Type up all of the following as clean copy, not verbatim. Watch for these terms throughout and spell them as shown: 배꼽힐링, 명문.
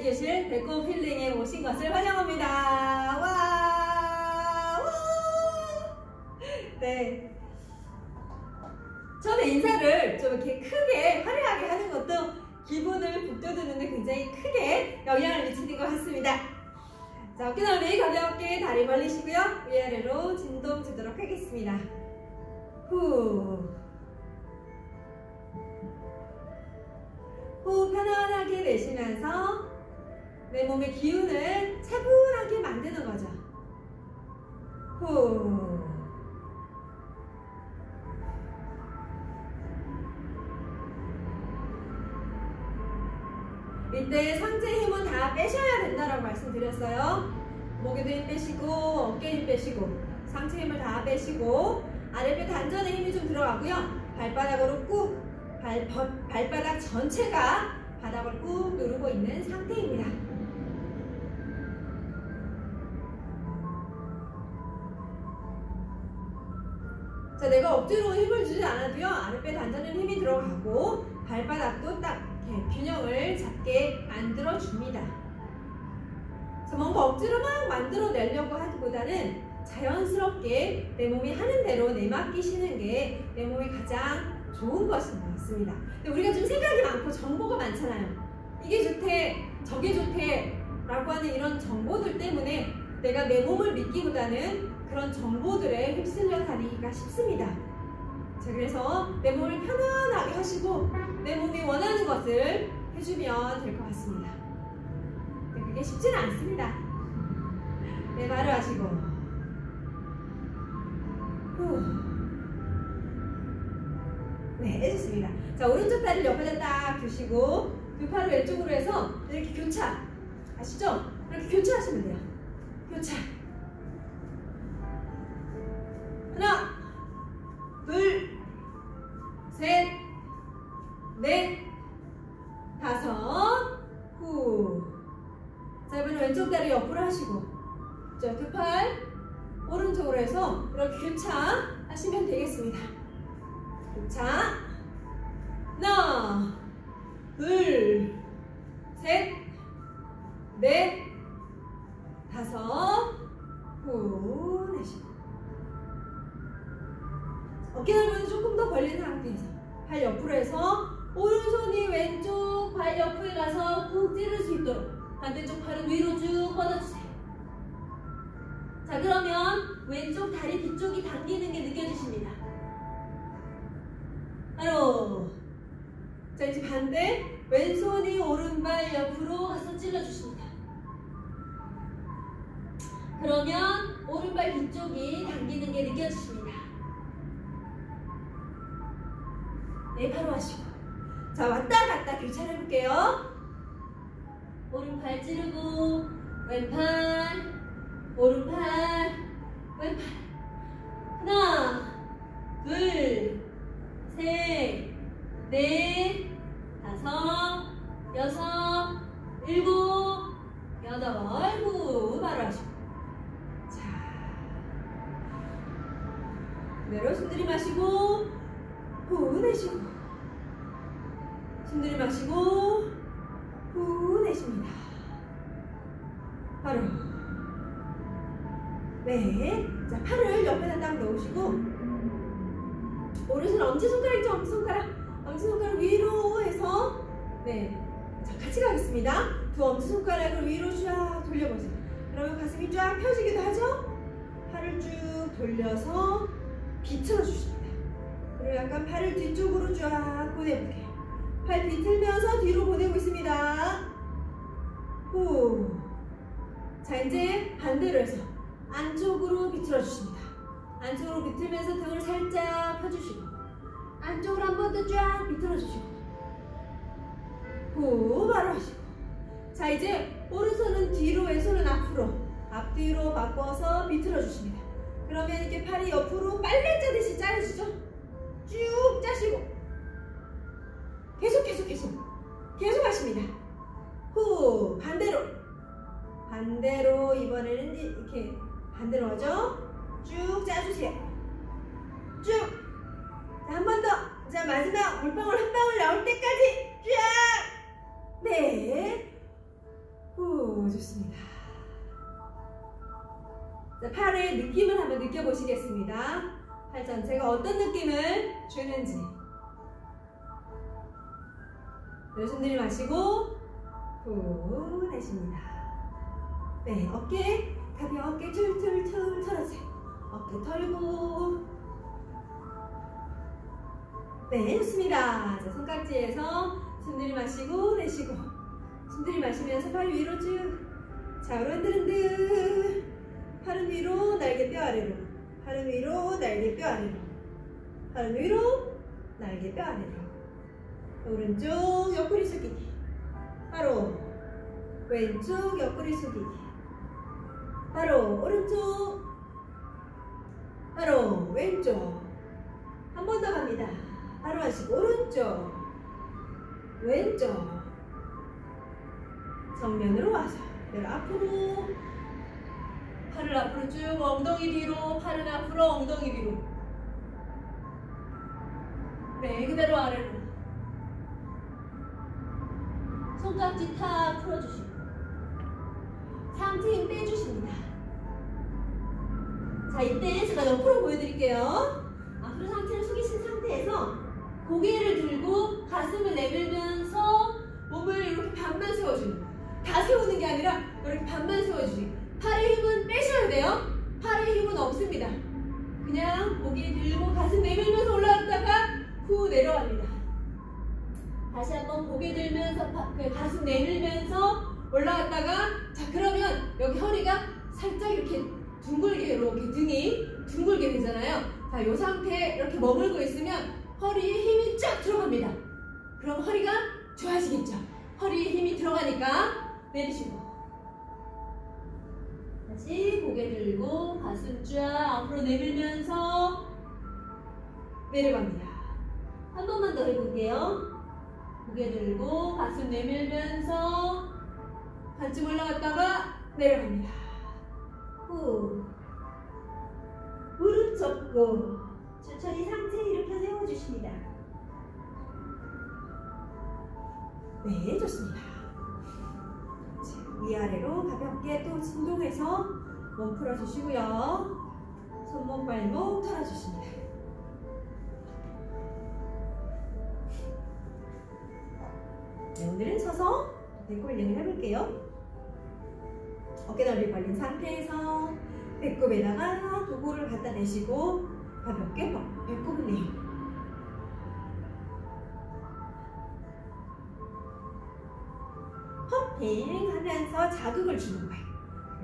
함께해 주실 배꼽 힐링에 오신 것을 환영합니다. 네. 저는 인사를 좀 이렇게 크게 화려하게 하는 것도 기분을 북돋우는데 굉장히 크게 영향을 미치는 것 같습니다. 자, 어깨 넓이 가볍게 다리 벌리시고요. 위아래로 진동 주도록 하겠습니다. 후. 호흡 편안하게 내쉬면서 내 몸의 기운을 차분하게 만드는 거죠. 후. 이때 상체 힘은 다 빼셔야 된다라고 말씀드렸어요. 목에도 힘 빼시고, 어깨에 힘 빼시고, 상체 힘을 다 빼시고, 아랫배 단전에 힘이 좀 들어가고요. 발바닥으로 꾹, 발바닥 전체가 바닥을 꾹 누르고 있는 상태입니다. 자, 내가 억지로 힘을 주지 않아도요, 아랫배 단전에 힘이 들어가고, 발바닥도 딱 균형을 잡게 만들어줍니다. 자, 뭔가 억지로 막 만들어내려고 하기보다는 자연스럽게 내 몸이 하는 대로 내맡기시는 게 내 몸이 가장 좋은 것인 것 같습니다. 근데 우리가 좀 생각이 많고 정보가 많잖아요. 이게 좋대, 저게 좋대 라고 하는 이런 정보들 때문에 내가 내 몸을 믿기보다는 그런 정보들에 휩쓸려 다니기가 쉽습니다. 자, 그래서 내 몸을 편안하게 하시고 내 몸이 원하는 것을 해주면 될 것 같습니다. 근데 그게 쉽지는 않습니다. 네, 바로 하시고 후. 네, 해줬습니다. 자, 오른쪽 다리를 옆에다 딱 두시고 두 팔을 왼쪽으로 해서 이렇게 교차, 아시죠? 이렇게 교차하시면 돼요. 교차. 하나, 둘, 셋, 넷, 다섯, 후. 자, 이번엔 왼쪽 다리 옆으로 하시고, 자, 두 팔 오른쪽으로 해서 이렇게 교차하시면 되겠습니다. 자, 하나, 둘, 셋, 넷, 다섯, 후, 내쉬고. 어깨 넓이는 조금 더 벌린 상태에서 발 옆으로 해서 오른손이 왼쪽 발 옆에 가서 푹 찌를 수 있도록 반대쪽 팔을 위로 쭉 뻗어주세요. 자, 그러면 왼쪽 다리 뒤쪽이 당기는 게 느껴지십니다. 바로. 자, 이제 반대 왼손이 오른발 옆으로 가서 찔러주십니다. 그러면 오른발 뒤쪽이 당기는 게 느껴지십니다. 네, 바로 하시고. 자, 왔다 갔다 교차를 해볼게요. 오른발 찌르고 왼팔, 오른팔, 왼팔. 하나, 둘, 셋, 넷, 다섯, 여섯, 일곱, 여덟, 후. 바로 하시고. 자, 그대로 숨 들이마시고 후 내쉬고, 숨 들이마시고 후 내쉽니다. 바로. 네, 자, 팔을 옆에다 딱 넣으시고 오른손 엄지손가락이죠? 엄지손가락 위로 해서, 네, 자, 같이 가겠습니다. 두 엄지손가락을 위로 쫙 돌려보세요. 그러면 가슴이 쫙 펴지기도 하죠? 팔을 쭉 돌려서 비틀어주십니다. 그리고 약간 팔을 뒤쪽으로 쫙 보내볼게요. 팔 비틀면서 뒤로 보내고 있습니다. 후. 자, 이제 반대로 해서 안쪽으로 비틀어주십니다. 안쪽으로 비틀면서 등을 살짝 펴주시고 안쪽으로 한 번 더 쫙 비틀어주시고 후. 바로 하시고. 자, 이제 오른손은 뒤로, 왼손은 앞으로, 앞뒤로 바꿔서 비틀어주십니다. 그러면 이렇게 팔이 옆으로 빨래 짜듯이 짜주시죠? 쭉 짜시고 계속 하십니다. 후. 반대로 이번에는 이렇게 반대로 하죠? 쭉 짜주세요. 쭉. 자, 한 번 더. 자, 마지막 물방울 한 방울 나올 때까지 쫙. 네. 후, 좋습니다. 자, 팔의 느낌을 한번 느껴보시겠습니다. 팔 전체가 어떤 느낌을 주는지. 숨들이 마시고 후 내쉽니다. 네, 어깨 가볍게 툴툴툴 털어주세요. 어깨 털고. 네, 좋습니다. 자, 손깍지에서 숨들이 마시고 내쉬고, 숨들이 마시면서 팔 위로 쭉 좌우로 흔들흔들. 팔은 위로 날개뼈 아래로, 팔은 위로 날개뼈 아래로, 팔은 위로 날개뼈 아래로. 오른쪽 옆구리 숙이기, 바로 왼쪽 옆구리 숙이기, 바로 오른쪽, 바로 왼쪽. 한 번 더 갑니다. 바로 하시고 오른쪽, 왼쪽, 정면으로 와서 발 앞으로, 팔을 앞으로 쭉 엉덩이 뒤로, 팔은 앞으로 엉덩이 뒤로. 네, 그대로 아래로. 손깍지 탁 풀어주시고 상체 힘 빼주십니다. 자, 이때 제가 옆으로 보여드릴게요. 앞으로 상체를 숙이신 상태에서 고개를 들고 가슴을 내밀면서 몸을 이렇게 반만 세워주는 거예요. 다 세우는 게 아니라 이렇게 반만 세워주세요. 팔의 힘은 빼셔야 돼요. 팔의 힘은 없습니다. 그냥 고개 들고 가슴 내밀면서 올라갔다가 후 내려갑니다. 다시 한번 고개 들면서 가슴 내밀면서 올라갔다가, 자, 그러면 여기 허리가 살짝 이렇게 둥글게, 이렇게 등이 둥글게 되잖아요. 자, 이 상태에 이렇게 머물고 있으면 허리에 힘이 쫙 들어갑니다. 그럼 허리가 좋아지겠죠. 허리에 힘이 들어가니까 내리시고, 다시 고개 들고 가슴 쫙 앞으로 내밀면서 내려갑니다. 한 번만 더 해볼게요. 고개 들고 가슴 내밀면서 반쯤 올라갔다가 내려갑니다. 후, 무릎 접고 천천히 상체 일으켜 세워주십니다. 네, 좋습니다. 위아래로 가볍게 또 진동해서 몸 풀어주시고요. 손목 발목 털어주십니다. 네, 오늘은 서서 배꼽 힐링을 해볼게요. 어깨 넓이 벌린 상태에서 배꼽에다가 도구를 갖다 대시고 가볍게 배꼽 힐링. 펌 힐링 하면서 자극을 주는 거예요.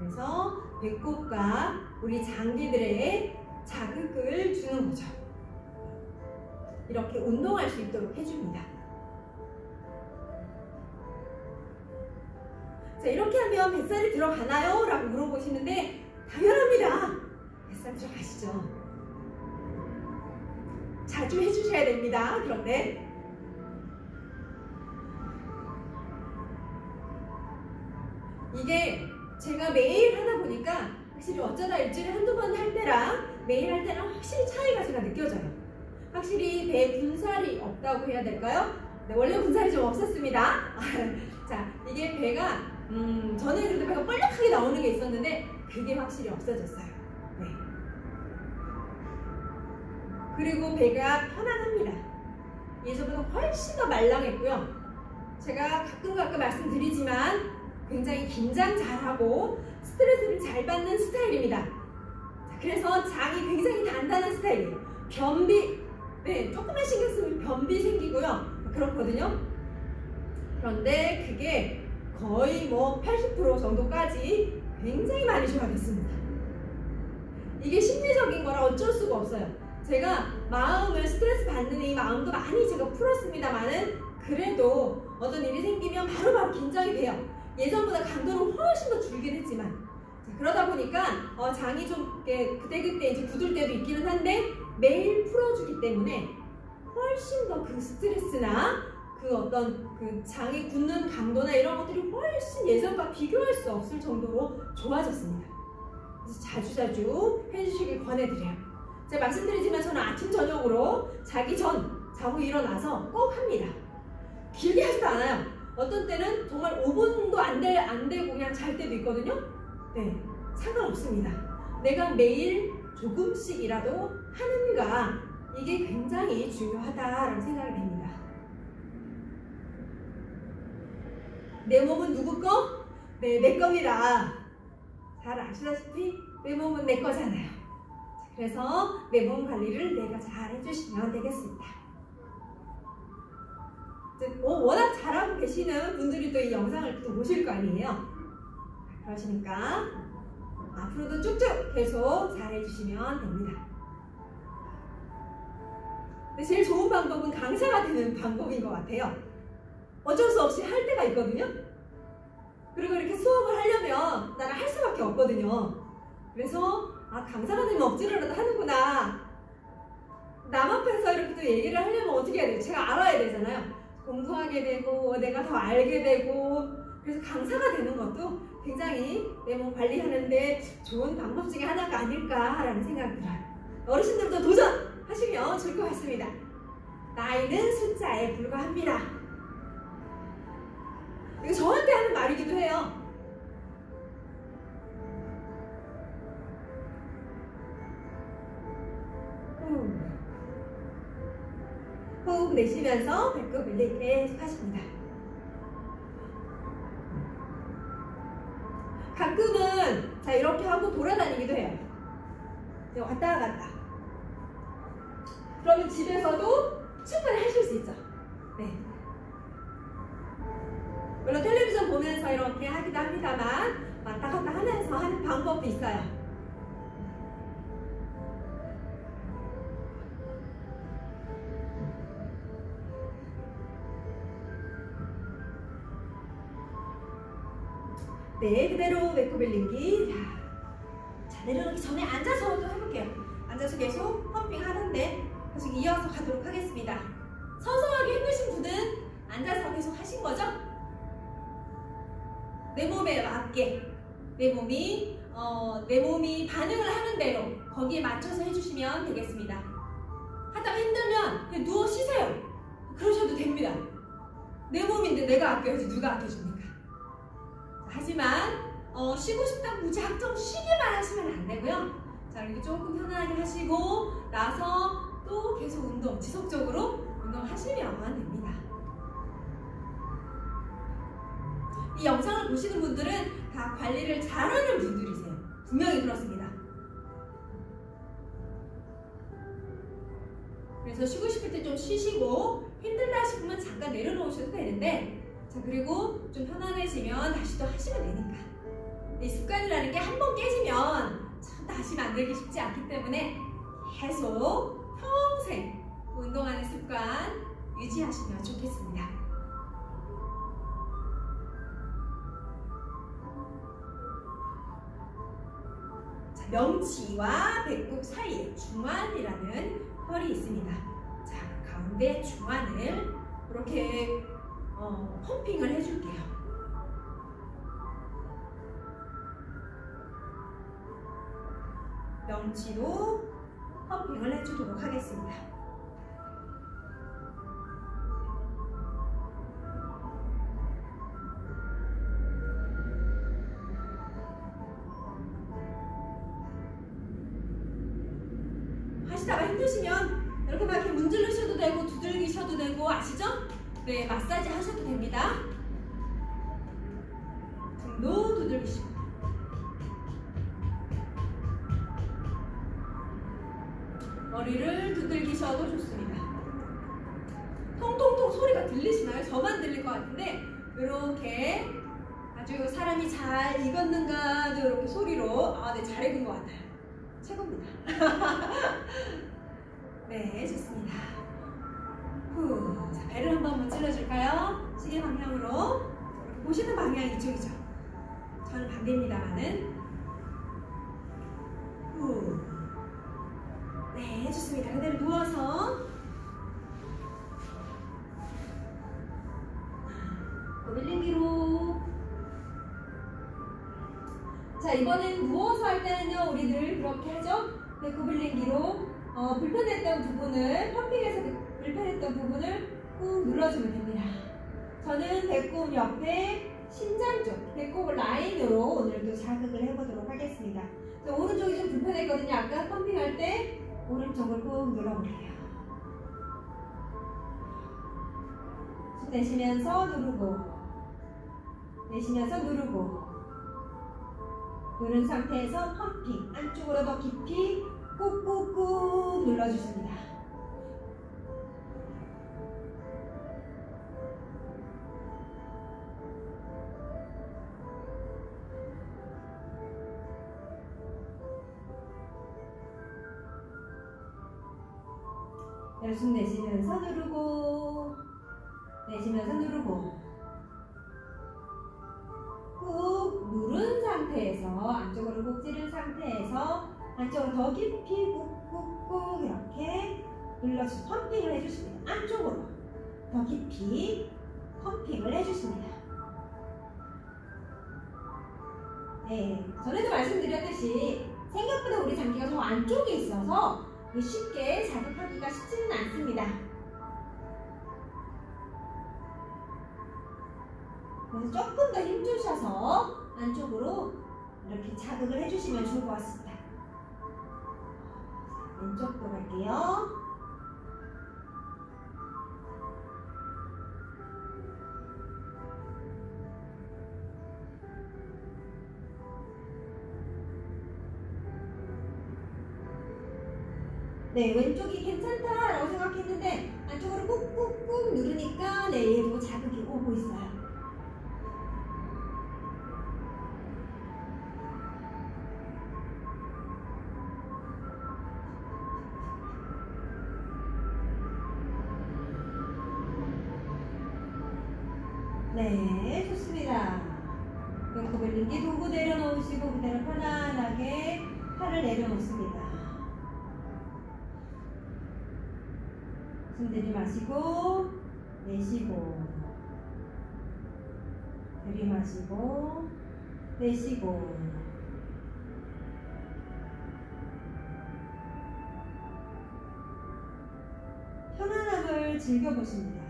그래서 배꼽과 우리 장기들의 자극을 주는 거죠. 이렇게 운동할 수 있도록 해줍니다. 자, 이렇게 하면 뱃살이 들어가나요? 라고 물어보시는데 당연합니다. 뱃살 들어가시죠. 자주 해주셔야 됩니다. 그런데 이게 제가 매일 하다 보니까 확실히 어쩌다 일주일에 한두 번 할 때랑 매일 할 때랑 확실히 차이가 제가 느껴져요. 확실히 배에 분살이 없다고 해야 될까요? 네, 원래 분살이 좀 없었습니다. 자, 이게 배가 전에 그래도 배가 볼록하게 나오는 게 있었는데 그게 확실히 없어졌어요. 네. 그리고 배가 편안합니다. 예전보다 훨씬 더 말랑했고요. 제가 가끔 말씀드리지만 굉장히 긴장 잘하고 스트레스를 잘 받는 스타일입니다. 그래서 장이 굉장히 단단한 스타일이에요. 변비, 네, 조금만 신경 쓰면 변비 생기고요. 그렇거든요. 그런데 그게 거의 뭐 80% 정도까지 굉장히 많이 좋아졌습니다. 이게 심리적인 거라 어쩔 수가 없어요. 제가 마음을 스트레스 받는 이 마음도 많이 제가 풀었습니다만은 그래도 어떤 일이 생기면 바로바로 긴장이 돼요. 예전보다 강도는 훨씬 더 줄긴 했지만, 자, 그러다 보니까 장이 좀 그때그때 이제 굳을 때도 있기는 한데 매일 풀어주기 때문에 훨씬 더 그 스트레스나 그 어떤 그 장이 굳는 강도나 이런 것들이 훨씬 예전과 비교할 수 없을 정도로 좋아졌습니다. 그래서 자주자주 해주시길 권해드려요. 제가 말씀드리지만 저는 아침 저녁으로 자기 전, 자고 일어나서 꼭 합니다. 길게 하지도 않아요. 어떤 때는 정말 5분도 안 되고 그냥 잘 때도 있거든요. 네, 상관없습니다. 내가 매일 조금씩이라도 하는가, 이게 굉장히 중요하다라는 생각이 됩니다. 내 몸은 누구 거? 네, 내 겁니다. 잘 아시다시피 내 몸은 내 거잖아요. 그래서 내 몸 관리를 내가 잘 해주시면 되겠습니다. 워낙 잘하고 계시는 분들이 또 이 영상을 또 보실 거 아니에요. 그러시니까 앞으로도 쭉쭉 계속 잘 해주시면 됩니다. 근데 제일 좋은 방법은 강사가 되는 방법인 것 같아요. 어쩔 수 없이 할 때가 있거든요. 그리고 이렇게 수업을 하려면 나는 할 수밖에 없거든요. 그래서 아, 강사가 되면 억지로라도 하는구나. 남 앞에서 이렇게 또 얘기를 하려면 어떻게 해야 돼요? 제가 알아야 되잖아요. 공부하게 되고 내가 더 알게 되고, 그래서 강사가 되는 것도 굉장히 내 몸 관리하는데 좋은 방법 중에 하나가 아닐까라는 생각이 들어요. 어르신들도 도전하시면 좋을 것 같습니다. 나이는 숫자에 불과합니다. 이거 저한테 하는 말이기도 해요. 호흡 내쉬면서 배꼽힐링 계속 하십니다. 가끔은 자 이렇게 하고 돌아다니기도 해요. 왔다 갔다. 그러면 집에서도 충분히 하실 수 있죠. 네. 물론 텔레비전 보면서 이렇게 하기도 합니다만 왔다 갔다 하면서 하는 방법도 있어요. 네, 그대로 배꼽힐링기. 자, 내려오기 전에 앉아서 또 해볼게요. 앉아서 계속 펌핑하는데 계속 이어서 가도록 하겠습니다. 서서하게 해보신 분은 앉아서 계속 하신 거죠? 내 몸에 맞게 내 몸이 반응을 하는 대로 거기에 맞춰서 해주시면 되겠습니다. 하다가 힘들면 그냥 누워 쉬세요. 그러셔도 됩니다. 내 몸인데 내가 아껴야지 누가 아껴줍니까? 하지만 쉬고 싶다 무작정 쉬기만 하시면 안 되고요. 자, 이렇게 조금 편안하게 하시고 나서 또 계속 운동, 지속적으로 운동하시면 됩니다. 이 영상을 보시는 분들은 다 관리를 잘하는 분들이세요. 분명히 그렇습니다. 그래서 쉬고 싶을 때 좀 쉬시고 힘들다 싶으면 잠깐 내려놓으셔도 되는데, 자, 그리고 좀 편안해지면 다시 또 하시면 되니까. 이 습관이라는 게 한 번 깨지면 참 다시 만들기 쉽지 않기 때문에 계속 평생 운동하는 습관 유지하시면 좋겠습니다. 자, 명치와 배꼽 사이에 중환이라는 혈이 있습니다. 자, 가운데 중환을 이렇게 펌핑을 해줄게요. 명치로 펌핑을 해주도록 하겠습니다. 하시다가 힘드시면 이렇게 막 이렇게 문지르셔도 되고 두들기셔도 되고, 아시죠? 네, 마사지 하셔도 됩니다. 등도 두들기시고. 머리를 두들기셔도 좋습니다. 통통통 소리가 들리시나요? 저만 들릴 것 같은데, 이렇게 아주 사람이 잘 익었는가도 이렇게 소리로, 아, 네, 잘 익은 것 같아요. 최고입니다. 네, 좋습니다. 후. 자, 배를 한번 문질러줄까요? 시계 방향으로. 보시는 방향이 이쪽이죠. 저는 반대입니다만은. 후. 네, 좋습니다. 그대로 누워서 밀림기로. 자, 이번엔 누워서 할 때는요, 우리 늘 그렇게 하죠. 배꼽힐링기로 불편했던 부분을 펌핑해서 불편했던 부분을 꾹 눌러주면 됩니다. 저는 배꼽 옆에 심장 쪽, 배꼽 라인으로 오늘도 자극을 해보도록 하겠습니다. 오른쪽이 좀 불편했거든요. 아까 펌핑할 때 오른쪽을 꾹 눌러볼게요. 숨 내쉬면서 누르고, 내쉬면서 누르고, 누른 상태에서 펌핑 안쪽으로 더 깊이 꾹꾹꾹 눌러주십니다. 숨 내쉬면서 누르고, 내쉬면서 누르고, 꾹 누른 상태에서 안쪽으로 꾹 찌른 상태에서 안쪽으로 더 깊이 꾹꾹꾹 이렇게 눌러주시고 펌핑을 해주십니다. 안쪽으로 더 깊이 펌핑을 해주십니다. 네, 전에도 말씀드렸듯이 생각보다 우리 장기가 더 안쪽에 있어서 쉽게 자극하기가 쉽지는 않습니다. 그래서 조금 더 힘주셔서 안쪽으로 이렇게 자극을 해주시면 좋을 것 같습니다. 왼쪽도 갈게요. 네, 왼쪽이 괜찮다라고 생각했는데 안쪽으로 꾹꾹꾹 누르니까 네, 얘도 자극이 오고 있어요. 네, 좋습니다. 배꼽힐링 도구 내려놓으시고 그대로 편안하게 팔을 내려놓습니다. 숨 들이마시고, 내쉬고, 들이마시고, 내쉬고. 편안함을 즐겨보십니다.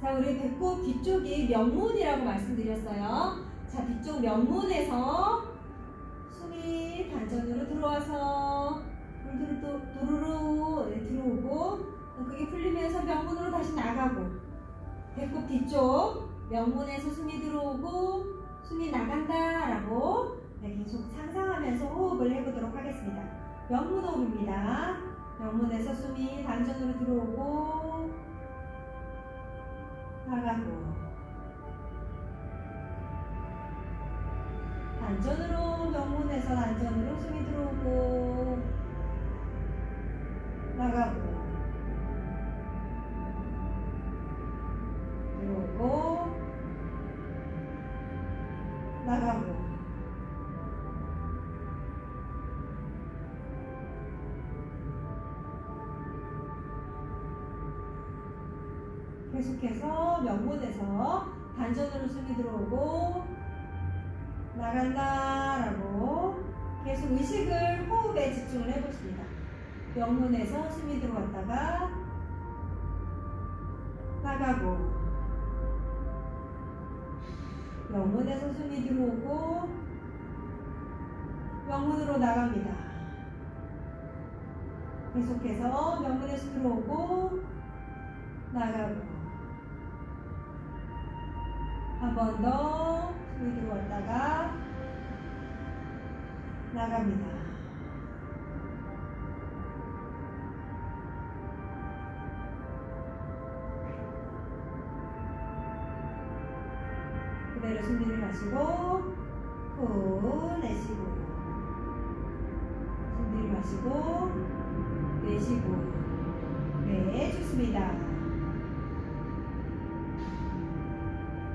자, 우리 배꼽 뒤쪽이 명문이라고 말씀드렸어요. 자, 뒤쪽 명문에서 숨이 단전으로 들어와서 도루루 들어오고, 그게 풀리면서 명문으로 다시 나가고, 배꼽 뒤쪽 명문에서 숨이 들어오고 숨이 나간다라고 네, 계속 상상하면서 호흡을 해보도록 하겠습니다. 명문 호흡입니다. 명문에서 숨이 단전으로 들어오고 나가고, 단전으로 명문에서 단전으로 숨이 들어오고 나가고, 들어오고 나가고. 계속해서 명문에서 단전으로 숨이 들어오고 나간다라고 계속 의식을 호흡에 집중을 해보십니다. 명문에서 숨이 들어왔다가 나가고, 명문에서 숨이 들어오고 명문으로 나갑니다. 계속해서 명문에서 들어오고 나가고, 한 번 더 숨이 들어왔다가 나갑니다. 그대로 숨 들이마시고 후 내쉬고, 숨 들이마시고 내쉬고. 네, 좋습니다.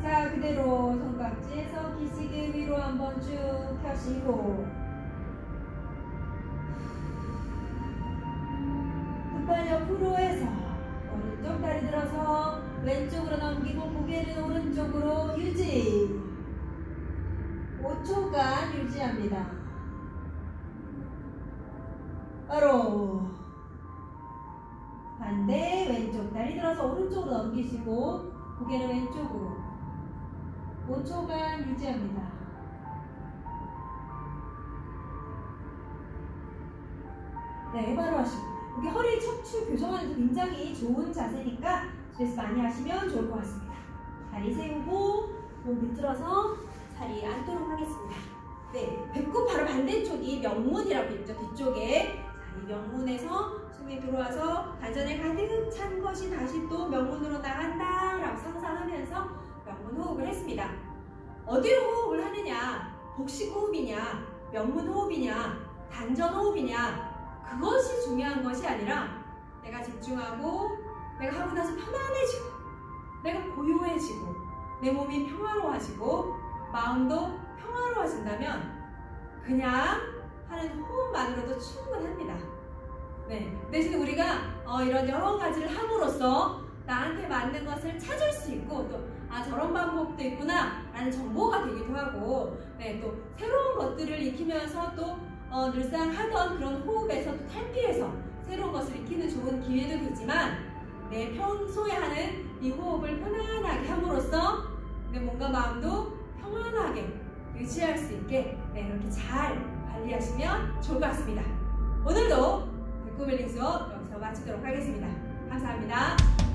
자, 그대로 손깍지에서 기지개 위로 한번 쭉 펴시고, 두 팔 옆으로 해서 오른쪽 다리 들어서 왼쪽으로 넘기고 고개는 오른쪽으로 유지. 5초간 유지합니다. 바로 반대 왼쪽 다리 들어서 오른쪽으로 넘기시고 고개를 왼쪽으로 5초간 유지합니다. 네, 바로 하시고 이게 허리 척추 교정하는 데 굉장히 좋은 자세니까 스트레스 많이 하시면 좋을 것 같습니다. 다리 세우고 몸 비틀어서 자리에 앉도록 하겠습니다. 네, 배꼽 바로 반대쪽이 명문이라고 있죠. 뒤쪽에 자, 이 명문에서 숨이 들어와서 단전에 가득 찬 것이 다시 또 명문으로 나간다 라고 상상하면서 명문 호흡을 했습니다. 어디로 호흡을 하느냐, 복식 호흡이냐, 명문 호흡이냐, 단전 호흡이냐, 그것이 중요한 것이 아니라 내가 집중하고 내가 하고 나서 편안해지고 내가 고요해지고 내 몸이 평화로워지고 마음도 평화로워진다면 그냥 하는 호흡만으로도 충분합니다. 네, 대신 우리가 이런 여러 가지를 함으로써 나한테 맞는 것을 찾을 수 있고 또 아 저런 방법도 있구나 라는 정보가 되기도 하고 네, 또 새로운 것들을 익히면서 또 늘상 하던 그런 호흡에서 또 탈피해서 새로운 것을 익히는 좋은 기회도 되지만 내 평소에 하는 이 호흡을 편안하게 함으로써 내 몸과 마음도 평안하게 유지할 수 있게 네, 이렇게 잘 관리하시면 좋을 것 같습니다. 오늘도 배꼽힐링 수업 여기서 마치도록 하겠습니다. 감사합니다.